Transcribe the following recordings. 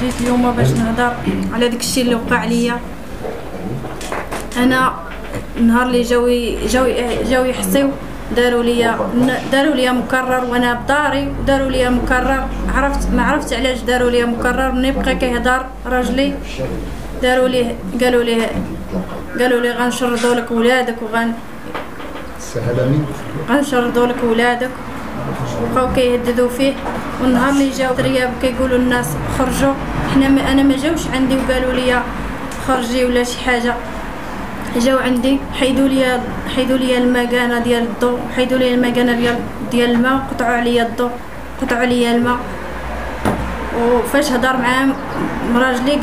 جيت اليوم باش نهضر على داك الشيء اللي وقع ليا. انا النهار اللي جاو يحصيو داروا ليا مكرر وانا بداري، وداروا ليا مكرر. عرفت ما عرفت علاش داروا ليا مكرر. ملي بقى كيهضر راجلي داروا ليه، قالوا لي غنشردوا لك ولادك غنشردوا لك ولادك، بقاو كيهددوا فيه. والنهار اللي جاو درياب كيقولوا الناس خرجوا، انا ما جاوش عندي وقالوا لي خرجي ولا شي حاجه. جاو عندي حيدوا لي المكانه ديال الضو، حيدوا لي المكانه ديال الماء، قطعوا عليا الضو، قطعوا عليا الماء. وفاش هضر معاهم راجلي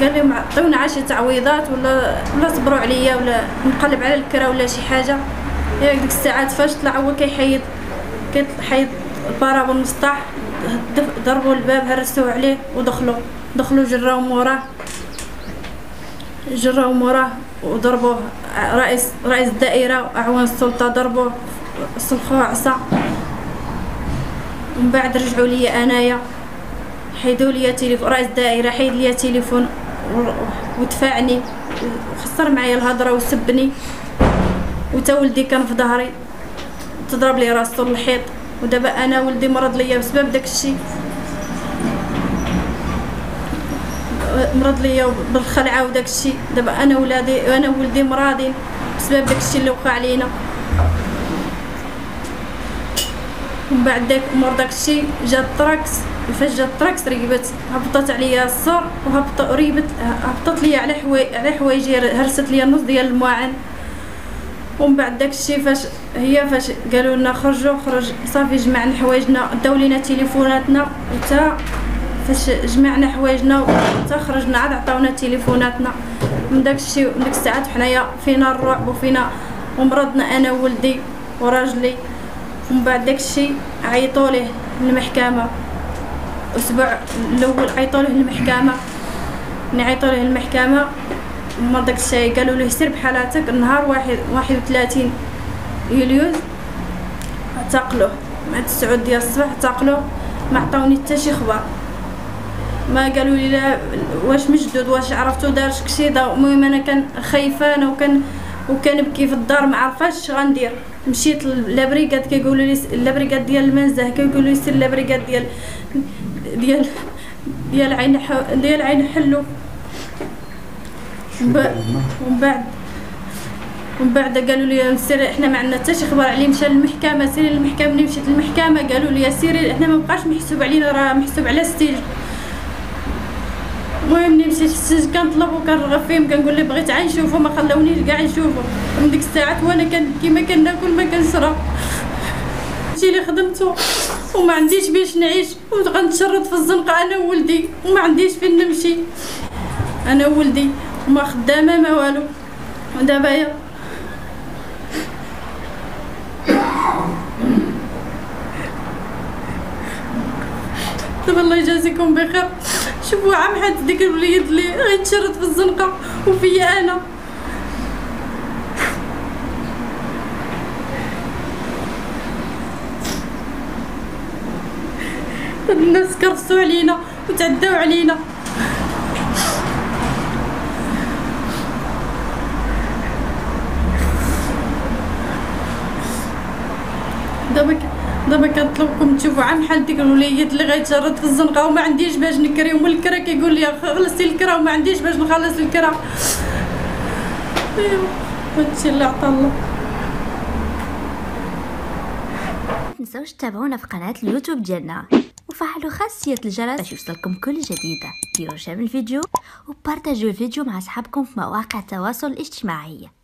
قال لهم عطيونا عشي تعويضات ولا صبروا عليا ولا نقلب على الكره ولا شي حاجه. ياك ديك الساعات فاش طلع هو كيحيد البارابول المسطح، ضربوا الباب، هرسوه عليه ودخلوا جراو موراه وضربوه. رئيس الدائره وأعوان السلطه ضربوه، سلخوه عصا. ومن بعد رجعوا ليا انايا، حيدوا ليا تليفون. رئيس الدائره حيد ليا تليفون ودفعني وخسر معايا الهضره وسبني، وتا ولدي كان في ظهري تضرب لي راسو الحيط. ودابا انا ولدي مرض ليا بسبب داكشي، مرض ليا بالخلعه وداكشي. دابا انا ولدي مراضين بسبب داكشي اللي وقع لينا. ومن بعد داكشي جا الطراكس. فاش جا الطراكس ركبت، هبطت عليا الصور هبطت ليا على حوايجي، هرست ليا النص ديال المواعن. ومن بعد داكشي فاش قالوا لنا خرج صافي، جمعنا حوايجنا، داو لينا تليفوناتنا، وتا فاش جمعنا حوايجنا وتا خرجنا عاد عطاونا تليفوناتنا. من داكشي من ديك الساعات حنايا فينا الرعب وفينا ومرضنا انا وولدي وراجلي. ومن بعد داكشي عيطوا ليه للمحكمه، الاسبوع الاول عيطوا ليه للمحكمه. ملي عيطوا ليه للمحكمه هما داك الشيء قالوا له سير بحالاتك. النهار 31 يوليوز اعتقلوه، مع 9 ديال الصباح اعتقلوه. ما عطاوني حتى شي خبر، ما قالوا لي لا واش مجدود، واش عرفتو دار شكشيده. المهم انا كان خايفه، انا وكنبكي في الدار، ما عرفاش اش غندير. مشيت لابريكاد، كيقولوا لي لابريكاد ديال المنزه، كيقولوا لي سير لابريكاد ديال ديال ديال عين ديال عين حلو. ومن بعد قالوا لي نسير، احنا ما عندنا حتى شي خبر عليه. مشى للمحكمه، سيري للمحكمه. ملي مشيت للمحكمه قالوا لي سيري، احنا ما بقاش محسوب علينا، راه محسوب على السجن. المهم ملي مشيت للسجن كنطلب وكنرغب فيهم، كنقول لي بغيت عا نشوفو، ما خلاونيش كاع نشوفو. من ديك الساعات وانا كنبكي، ما كناكل ما كنشرب، هادشي اللي خدمتو وما عنديش باش نعيش. وغنتشرد في الزنقه انا وولدي، وما عنديش فين نمشي انا وولدي، ما خدامه ما والو. ودابا دابا الله يجازيكم بخير، شوفوا عام حد ديك الوليد اللي غيتشرد في الزنقه وفيا انا. الناس كرسوا علينا وتعداو علينا. دابا كنطلبكم تشوفوا عام حال ديك الوليد اللي غيتشرد في الزنقه، وما عنديش باش نكري. ومن الكره كيقول لي خلصتي الكره، وما عنديش باش نخلص الكره. ايوا هادشي اللي عطا الله. متنساوش تتابعونا في قناه اليوتيوب ديالنا، وفعلوا خاصيه الجرس باش يوصلكم كل جديد. ديروا شير الفيديو وبارطاجيو الفيديو مع اصحابكم في مواقع التواصل الاجتماعي.